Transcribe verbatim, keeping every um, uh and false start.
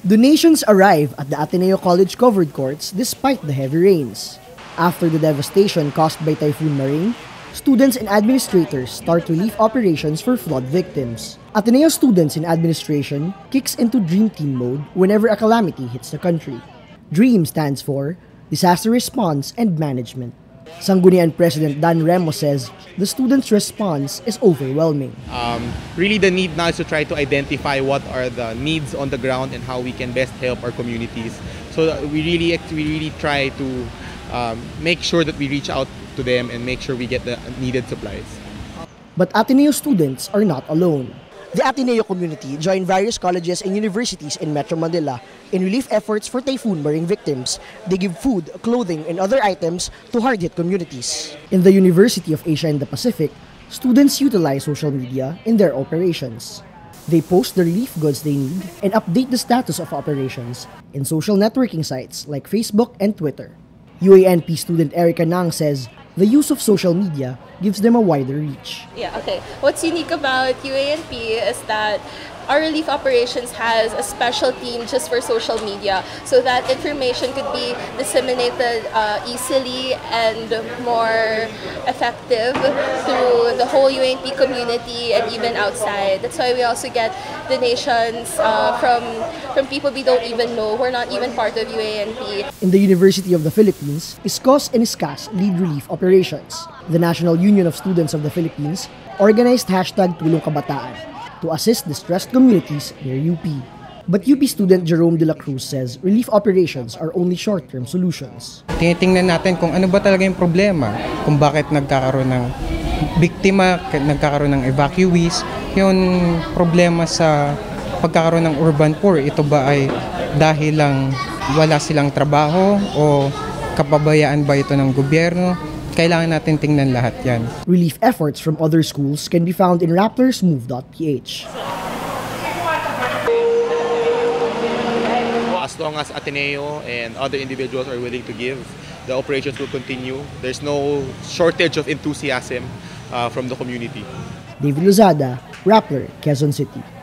Donations arrive at the Ateneo College covered courts despite the heavy rains. After the devastation caused by Typhoon Maring, students and administrators start relief operations for flood victims. Ateneo students in administration kicks into Dream Team mode whenever a calamity hits the country. DREAM stands for Disaster Response and Management. Sangguniang President Dan Ramos says the students' response is overwhelming. Um, really, the need now is to try to identify what are the needs on the ground and how we can best help our communities. So we really, we really try to um, make sure that we reach out to them and make sure we get the needed supplies. But Ateneo students are not alone. The Ateneo community joined various colleges and universities in Metro Manila in relief efforts for Typhoon Maring victims. They give food, clothing, and other items to hard-hit communities. In the University of Asia and the Pacific, students utilize social media in their operations. They post the relief goods they need and update the status of operations in social networking sites like Facebook and Twitter. U A N P student Erica Nang says the use of social media gives them a wider reach. Yeah, okay. What's unique about U A N P is that our relief operations has a special team just for social media so that information could be disseminated uh, easily and more effective through the whole U A N P community and even outside. That's why we also get donations uh, from, from people we don't even know. We're not even part of U A N P. In the University of the Philippines, Iskors and Iskas lead relief operations. The National Union of Students of the Philippines organized hashtag TulongKabataan to assist distressed communities near U P. But U P student Jerome Dela Cruz says relief operations are only short-term solutions. Tinitingnan natin kung ano ba talaga yung problema, kung bakit nagkakaroon ng biktima, nagkakaroon ng evacuees, yung problema sa pagkakaroon ng urban poor, ito ba ay dahil lang wala silang trabaho o kapabayaan ba ito ng gobyerno? Kailangan natin tingnan lahat yan. Relief efforts from other schools can be found in Rappler's Move dot p h. As long as Ateneo and other individuals are willing to give, the operations will continue. There's no shortage of enthusiasm uh, from the community. David Lozada, Rappler, Quezon City.